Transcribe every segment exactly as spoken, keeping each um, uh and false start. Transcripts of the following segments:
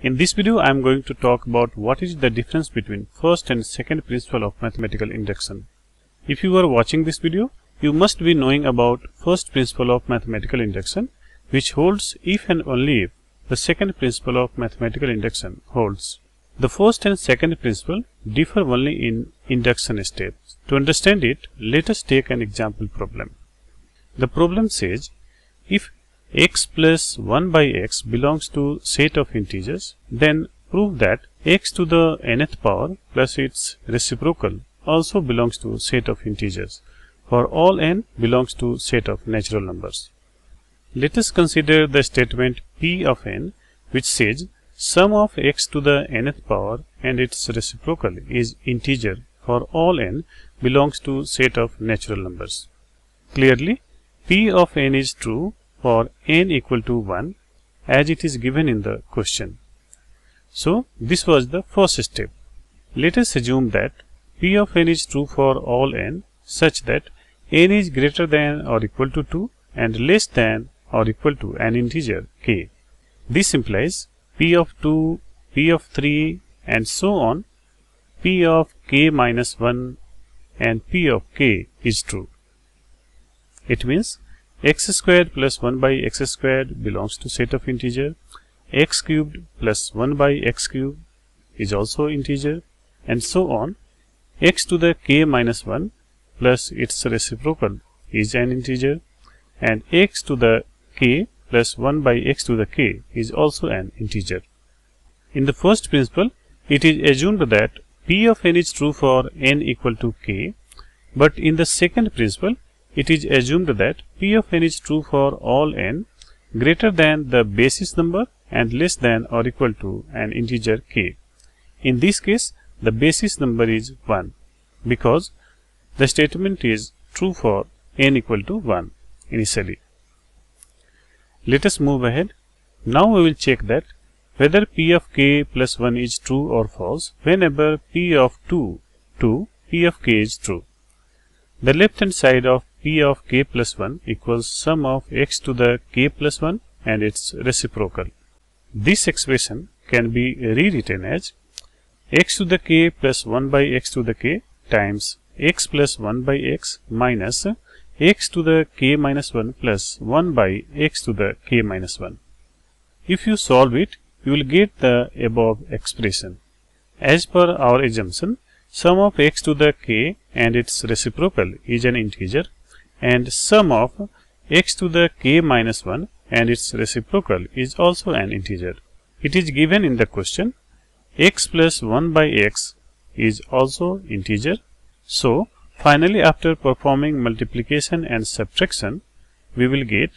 In this video, I am going to talk about what is the difference between first and second principle of mathematical induction. If you are watching this video, you must be knowing about first principle of mathematical induction, which holds if and only if the second principle of mathematical induction holds. The first and second principle differ only in induction steps. To understand it, let us take an example problem. The problem says, if x plus one by x belongs to set of integers, then prove that x to the nth power plus its reciprocal also belongs to set of integers for all n belongs to set of natural numbers. Let us consider the statement p of n, which says sum of x to the nth power and its reciprocal is integer for all n belongs to set of natural numbers. Clearly, p of n is true for n equal to one as it is given in the question. So, this was the first step. Let us assume that p of n is true for all n such that n is greater than or equal to two and less than or equal to an integer k. This implies p of two, p of three and so on, p of k minus one and p of k is true. It means x squared plus one by x squared belongs to set of integer, x cubed plus one by x cubed is also integer, and so on. X to the k minus one plus its reciprocal is an integer, and x to the k plus one by x to the k is also an integer. In the first principle, it is assumed that p of n is true for n equal to k, but in the second principle, it is assumed that p of n is true for all n greater than the basis number and less than or equal to an integer k. In this case, the basis number is one because the statement is true for n equal to one initially. Let us move ahead. Now we will check that whether p of k plus one is true or false whenever p of two to p of k is true. The left hand side of p of k plus one equals sum of x to the k plus one and its reciprocal. This expression can be rewritten as x to the k plus one by x to the k times x plus one by x minus x to the k minus one plus one by x to the k minus one. If you solve it, you will get the above expression. As per our assumption, sum of x to the k and its reciprocal is an integer, and sum of x to the k minus one and its reciprocal is also an integer. It is given in the question x plus one by x is also integer. So, finally, after performing multiplication and subtraction, we will get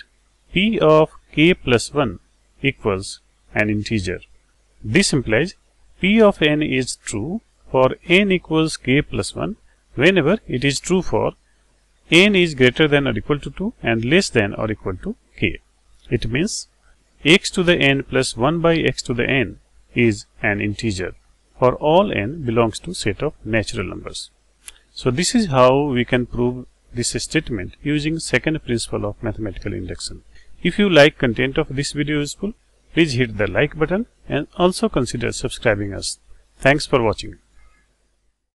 p of k plus one equals an integer. This implies p of n is true for n equals k plus one whenever it is true for n is greater than or equal to two and less than or equal to k. It means x to the n plus one by x to the n is an integer for all n belongs to set of natural numbers. So this is how we can prove this statement using second principle of mathematical induction. If you like content of this video useful, please hit the like button and also consider subscribing us. Thanks for watching.